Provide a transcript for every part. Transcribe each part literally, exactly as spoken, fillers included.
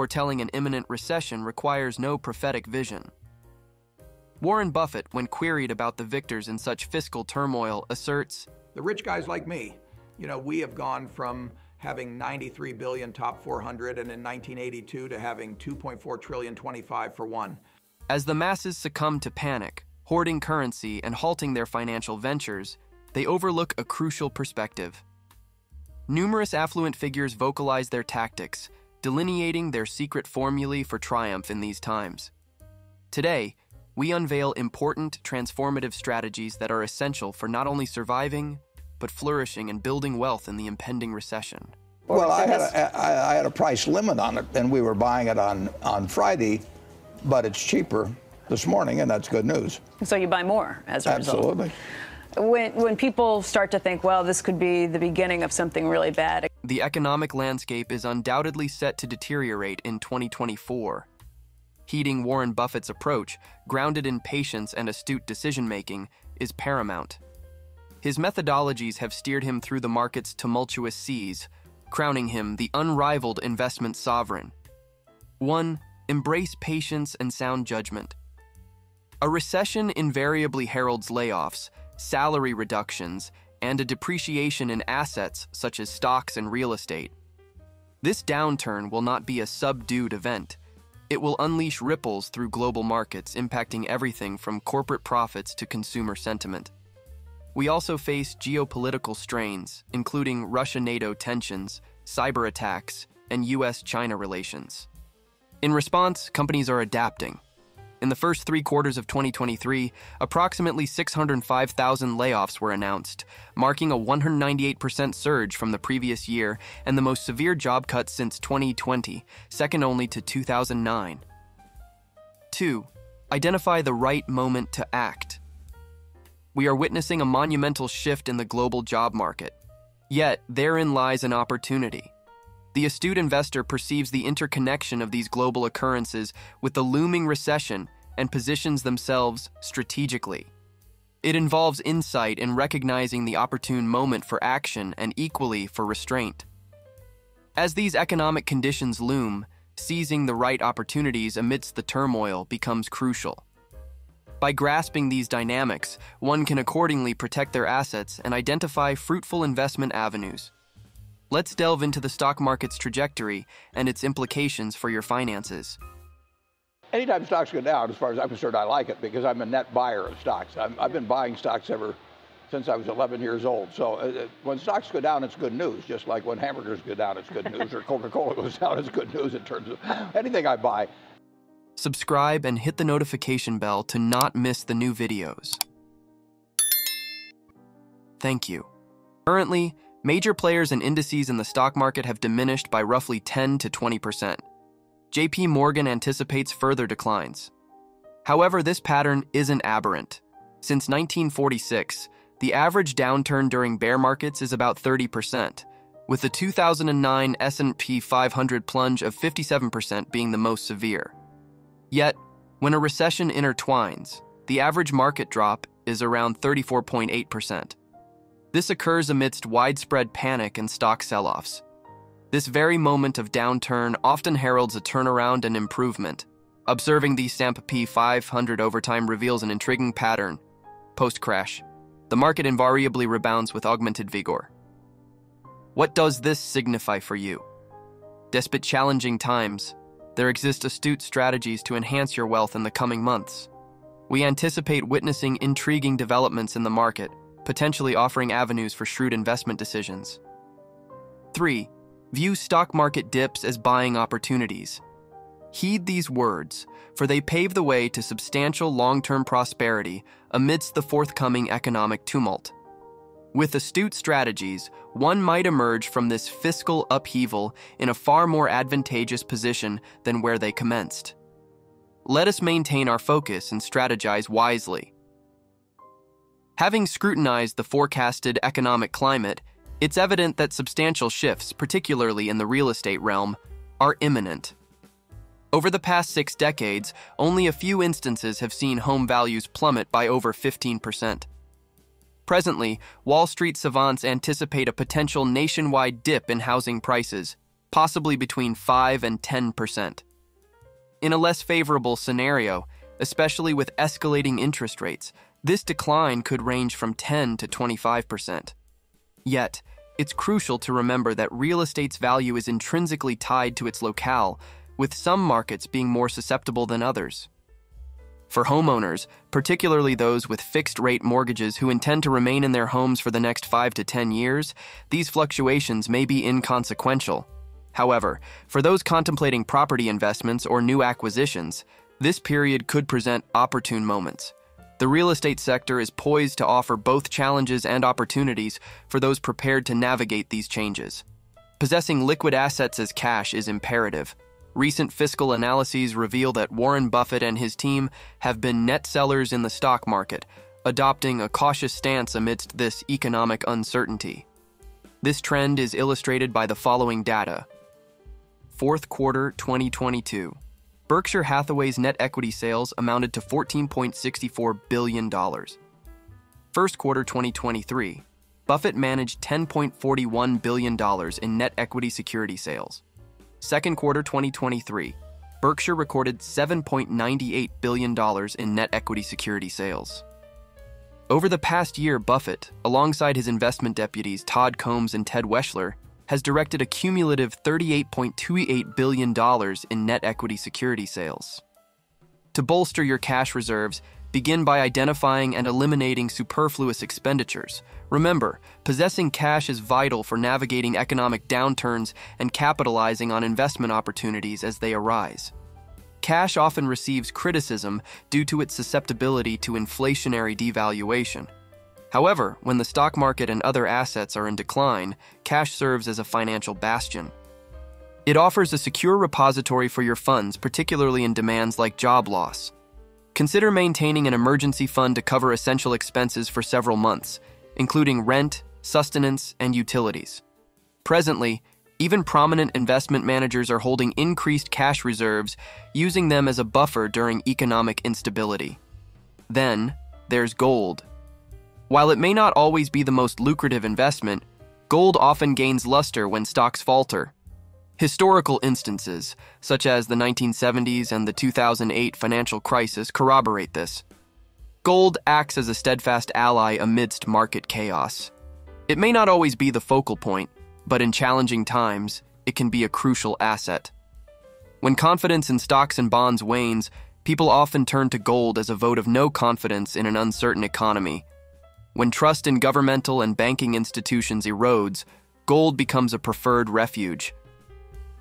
foretelling an imminent recession requires no prophetic vision. Warren Buffett, when queried about the victors in such fiscal turmoil, asserts, "The rich guys like me, you know, we have gone from having ninety-three billion top four hundred and in nineteen eighty-two to having two point four trillion twenty-five for one." As the masses succumb to panic, hoarding currency and halting their financial ventures, they overlook a crucial perspective. Numerous affluent figures vocalize their tactics, delineating their secret formulae for triumph in these times. Today, we unveil important, transformative strategies that are essential for not only surviving, but flourishing and building wealth in the impending recession. Well, I had a, I, I had a price limit on it, and we were buying it on, on Friday, but it's cheaper this morning, and that's good news. So you buy more as a result. Absolutely. When, when people start to think, well, this could be the beginning of something really bad. The economic landscape is undoubtedly set to deteriorate in twenty twenty-four. Heeding Warren Buffett's approach, grounded in patience and astute decision-making, is paramount. His methodologies have steered him through the market's tumultuous seas, crowning him the unrivaled investment sovereign. One, embrace patience and sound judgment. A recession invariably heralds layoffs, salary reductions, and a depreciation in assets such as stocks and real estate. This downturn will not be a subdued event. It will unleash ripples through global markets, impacting everything from corporate profits to consumer sentiment. We also face geopolitical strains, including Russia-NATO tensions, cyber attacks, and U S China relations. In response, companies are adapting. In the first three quarters of twenty twenty-three, approximately six hundred five thousand layoffs were announced, marking a one hundred ninety-eight percent surge from the previous year and the most severe job cut since twenty twenty, second only to two thousand nine. Two, identify the right moment to act. We are witnessing a monumental shift in the global job market. Yet, therein lies an opportunity. The astute investor perceives the interconnection of these global occurrences with the looming recession and positions themselves strategically. It involves insight in recognizing the opportune moment for action and equally for restraint. As these economic conditions loom, seizing the right opportunities amidst the turmoil becomes crucial. By grasping these dynamics, one can accordingly protect their assets and identify fruitful investment avenues. Let's delve into the stock market's trajectory and its implications for your finances. Anytime stocks go down, as far as I'm concerned, I like it because I'm a net buyer of stocks. I'm, I've been buying stocks ever since I was eleven years old. So uh, when stocks go down, it's good news. Just like when hamburgers go down, it's good news. Or Coca-Cola goes down, it's good news in terms of anything I buy. Subscribe and hit the notification bell to not miss the new videos. Thank you. Currently, major players and indices in the stock market have diminished by roughly ten to twenty percent. J P Morgan anticipates further declines. However, this pattern isn't aberrant. Since nineteen forty-six, the average downturn during bear markets is about thirty percent, with the two thousand nine S and P five hundred plunge of fifty-seven percent being the most severe. Yet, when a recession intertwines, the average market drop is around thirty-four point eight percent. This occurs amidst widespread panic and stock sell-offs. This very moment of downturn often heralds a turnaround and improvement. Observing the S and P five hundred over time reveals an intriguing pattern. Post-crash, the market invariably rebounds with augmented vigor. What does this signify for you? Despite challenging times, there exist astute strategies to enhance your wealth in the coming months. We anticipate witnessing intriguing developments in the market, potentially offering avenues for shrewd investment decisions. Three, view stock market dips as buying opportunities. Heed these words, for they pave the way to substantial long-term prosperity amidst the forthcoming economic tumult. With astute strategies, one might emerge from this fiscal upheaval in a far more advantageous position than where they commenced. Let us maintain our focus and strategize wisely. Having scrutinized the forecasted economic climate, it's evident that substantial shifts, particularly in the real estate realm, are imminent. Over the past six decades, only a few instances have seen home values plummet by over fifteen percent. Presently, Wall Street savants anticipate a potential nationwide dip in housing prices, possibly between five and ten percent. In a less favorable scenario, especially with escalating interest rates, this decline could range from ten to twenty-five percent. Yet, it's crucial to remember that real estate's value is intrinsically tied to its locale, with some markets being more susceptible than others. For homeowners, particularly those with fixed-rate mortgages who intend to remain in their homes for the next five to ten years, these fluctuations may be inconsequential. However, for those contemplating property investments or new acquisitions, this period could present opportune moments. The real estate sector is poised to offer both challenges and opportunities for those prepared to navigate these changes. Possessing liquid assets as cash is imperative. Recent fiscal analyses reveal that Warren Buffett and his team have been net sellers in the stock market, adopting a cautious stance amidst this economic uncertainty. This trend is illustrated by the following data. Fourth quarter twenty twenty-two. Berkshire Hathaway's net equity sales amounted to fourteen point six four billion dollars. First quarter twenty twenty-three, Buffett managed ten point four one billion dollars in net equity security sales. Second quarter twenty twenty-three, Berkshire recorded seven point nine eight billion dollars in net equity security sales. Over the past year, Buffett, alongside his investment deputies Todd Combs and Ted Weschler, has directed a cumulative thirty-eight point two eight billion dollars in net equity security sales. To bolster your cash reserves, begin by identifying and eliminating superfluous expenditures. Remember, possessing cash is vital for navigating economic downturns and capitalizing on investment opportunities as they arise. Cash often receives criticism due to its susceptibility to inflationary devaluation. However, when the stock market and other assets are in decline, cash serves as a financial bastion. It offers a secure repository for your funds, particularly in demands like job loss. Consider maintaining an emergency fund to cover essential expenses for several months, including rent, sustenance, and utilities. Presently, even prominent investment managers are holding increased cash reserves, using them as a buffer during economic instability. Then, there's gold. While it may not always be the most lucrative investment, gold often gains luster when stocks falter. Historical instances, such as the nineteen seventies and the two thousand eight financial crisis, corroborate this. Gold acts as a steadfast ally amidst market chaos. It may not always be the focal point, but in challenging times, it can be a crucial asset. When confidence in stocks and bonds wanes, people often turn to gold as a vote of no confidence in an uncertain economy. When trust in governmental and banking institutions erodes, gold becomes a preferred refuge.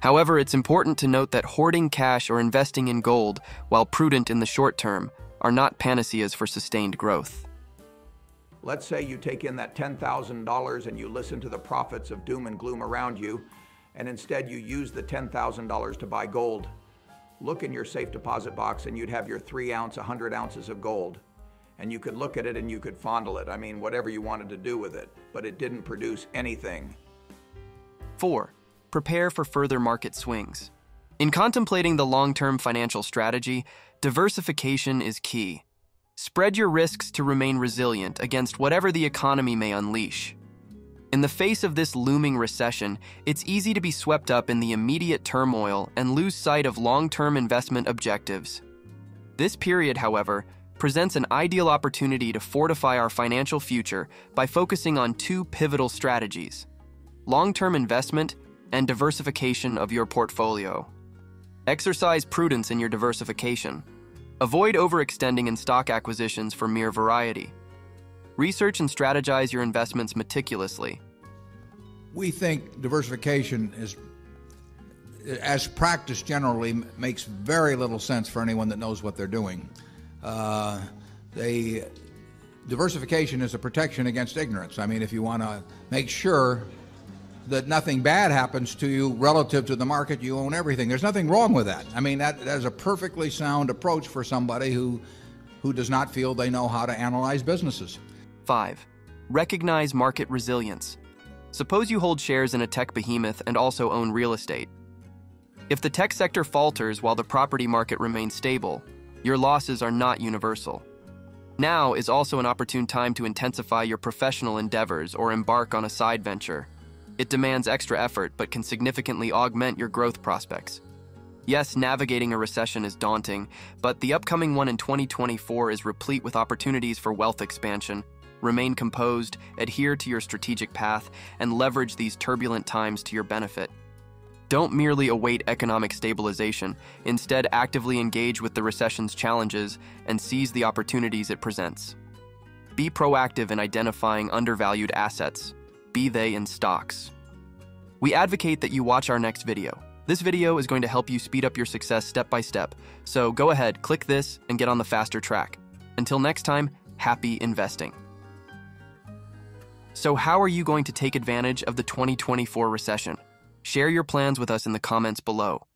However, it's important to note that hoarding cash or investing in gold, while prudent in the short term, are not panaceas for sustained growth. Let's say you take in that ten thousand dollars and you listen to the prophets of doom and gloom around you, and instead you use the ten thousand dollars to buy gold. Look in your safe deposit box and you'd have your three ounce, one hundred ounces of gold. And you could look at it and you could fondle it. I mean, whatever you wanted to do with it, but it didn't produce anything. Four, prepare for further market swings. In contemplating the long-term financial strategy, diversification is key. Spread your risks to remain resilient against whatever the economy may unleash. In the face of this looming recession, it's easy to be swept up in the immediate turmoil and lose sight of long-term investment objectives. This period, however, presents an ideal opportunity to fortify our financial future by focusing on two pivotal strategies: long-term investment and diversification of your portfolio. Exercise prudence in your diversification. Avoid overextending in stock acquisitions for mere variety. Research and strategize your investments meticulously. We think diversification is, as practiced generally, makes very little sense for anyone that knows what they're doing. Uh, they, diversification is a protection against ignorance. I mean, if you want to make sure that nothing bad happens to you relative to the market, you own everything. There's nothing wrong with that. I mean, that, that is a perfectly sound approach for somebody who, who does not feel they know how to analyze businesses. Five, recognize market resilience. Suppose you hold shares in a tech behemoth and also own real estate. If the tech sector falters while the property market remains stable, your losses are not universal. Now is also an opportune time to intensify your professional endeavors or embark on a side venture. It demands extra effort, but can significantly augment your growth prospects. Yes, navigating a recession is daunting, but the upcoming one in twenty twenty-four is replete with opportunities for wealth expansion. Remain composed, adhere to your strategic path, and leverage these turbulent times to your benefit. Don't merely await economic stabilization. Instead, actively engage with the recession's challenges and seize the opportunities it presents. Be proactive in identifying undervalued assets, be they in stocks. We advocate that you watch our next video. This video is going to help you speed up your success step by step. So go ahead, click this, and get on the faster track. Until next time, happy investing. So how are you going to take advantage of the twenty twenty-four recession? Share your plans with us in the comments below.